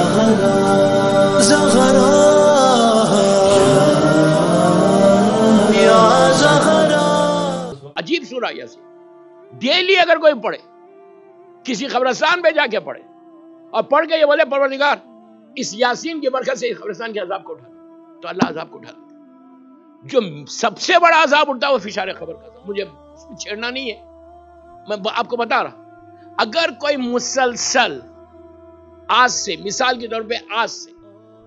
अजीब सूरह यासीन डेली अगर कोई पढ़े, किसी खबरस्तान में जाके पढ़े और पढ़ के ये बोले परवरदिगार इस यासीन की बरकत से खबरस्तान के अजाब को उठा दे, तो अल्लाह अजाब को उठा दे। जो सबसे बड़ा अजाब उठता है वो फिशारे खबर का। मुझे छेड़ना नहीं है, मैं आपको बता रहा। अगर कोई मुसलसल आज से, मिसाल के तौर पे आज से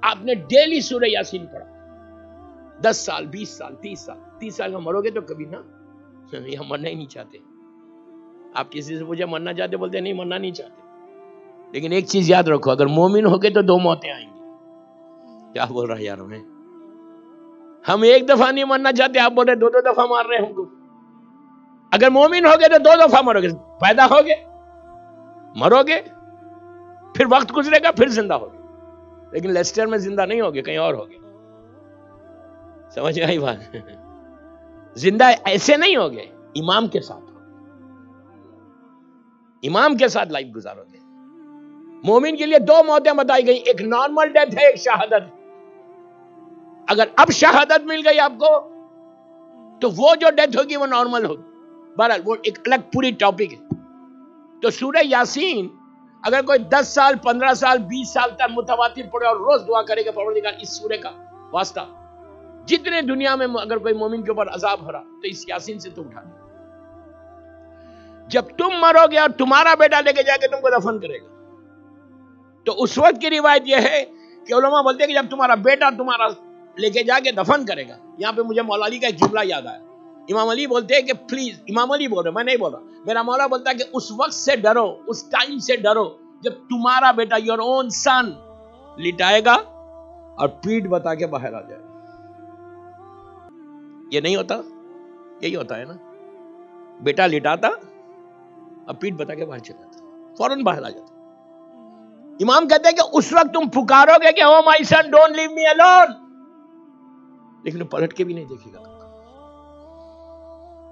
आपने डेली सूरह यासीन पढ़ा 10 साल, 20 साल, 30 साल, 30 साल में मरोगे तो कभी ना, हम मरना ही नहीं चाहते। आप किसी से पूछे मरना चाहते, बोलते नहीं मरना नहीं चाहते। लेकिन एक चीज याद रखो, अगर मोमिन हो गए तो 2 मौतें आएंगी। क्या बोल रहा है यार, हमें हम एक दफा नहीं मरना चाहते, आप बोल रहे 2-2 दफा मार रहे हैं हमको। अगर मोमिन हो गए तो 2 दफा मरोगे, पैदा हो गए, मरोगे, फिर वक्त गुजरेगा, फिर जिंदा होगे। लेकिन लेस्टर में जिंदा नहीं होगे, कहीं और होगे। समझ आई बात? जिंदा ऐसे नहीं होगे, इमाम के साथ होगे, इमाम के साथ लाइफ गुजारोगे। मोमिन के लिए 2 मौतें बताई गई, एक नॉर्मल डेथ है, एक शहादत। अगर अब शहादत मिल गई आपको तो वो जो डेथ होगी वो नॉर्मल होगी। बहरहाल वो एक अलग पूरी टॉपिक है। तो सूरह यासीन अगर कोई 10 साल, 15 साल, 20 साल तक मुतवातिर पढ़े और रोज दुआ करेगा परवरदिगार इस सूरह का वास्ता, जितने दुनिया में अगर कोई मोमिन के ऊपर अजाब हो रहा तो इस यासीन से तुम उठा दो। जब तुम मरोगे और तुम्हारा बेटा लेके जाके तुमको दफन करेगा, तो उस वक्त की रिवायत यह है कि उलमा बोलते हैं कि जब तुम्हारा बेटा तुम्हारा लेके जाके दफन करेगा। यहाँ पे मुझे मौला अली का एक जुमला याद आया। इमाम अली बोलते हैं कि प्लीज, इमाम अली बोल रहे, मैं नहीं बोल रहा, मेरा मौला बोलता है कि उस वक्त से डरो, उस टाइम से डरो जब तुम्हारा बेटा, योर ओन सन, लिटाएगा और पीठ बता के बाहर आ जाएगा। ये नहीं होता, यही होता है ना, बेटा लिटाता और पीठ बता के बाहर चला जाता, फौरन बाहर आ जाता। इमाम कहते हैं कि उस वक्त तुम पुकारोगे कि oh my son don't leave me alone, लेकिन वो पलट के भी नहीं देखेगा,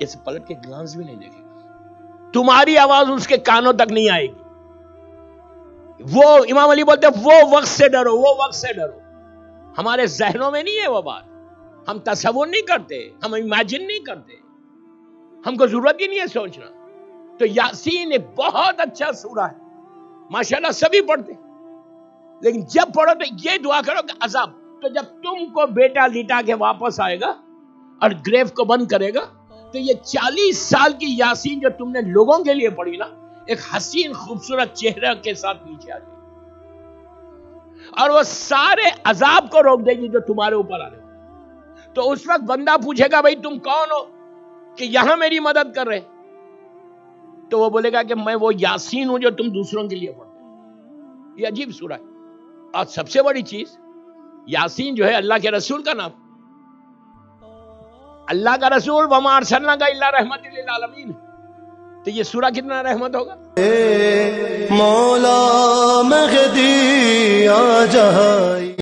इस पलट के ग्लांस भी नहीं देखेगा, तुम्हारी आवाज उसके कानों तक नहीं आएगी। वो इमाम अली बोलते हैं वो वक्त से डरो, वो वक्त से डरो। हमारे जहनों में नहीं है वो बात, हम तसव्वुर नहीं करते, हम इमेजिन नहीं करते, हमको जरूरत ही नहीं है सोचना। तो यासीन एक बहुत अच्छा सूरा है, माशाल्लाह सभी पढ़ते, लेकिन जब पढ़ो तो ये दुआ करो कि अजाब, तो जब तुमको बेटा लिटा के वापस आएगा और ग्रेव को बंद करेगा, तो ये 40 साल की यासीन जो तुमने लोगों के लिए पढ़ी ना, एक हसीन खूबसूरत चेहरा के साथ नीचे आ जाएगी और वो सारे अजाब को रोक देगी जो तुम्हारे ऊपर आ रहे हो। तो उस वक्त बंदा पूछेगा भाई तुम कौन हो कि यहां मेरी मदद कर रहे, तो वो बोलेगा कि मैं वो यासीन हूं जो तुम दूसरों के लिए पढ़ते हो। ये अजीब सूरह है। और सबसे बड़ी चीज, यासीन जो है अल्लाह के रसूल का नाम, अल्लाह का रसूल वमा अरसलनाका इल्ला रहमतल लिल आलमीन, तो ये सूरा कितना रहमत होगा। मौला महदी आ जा।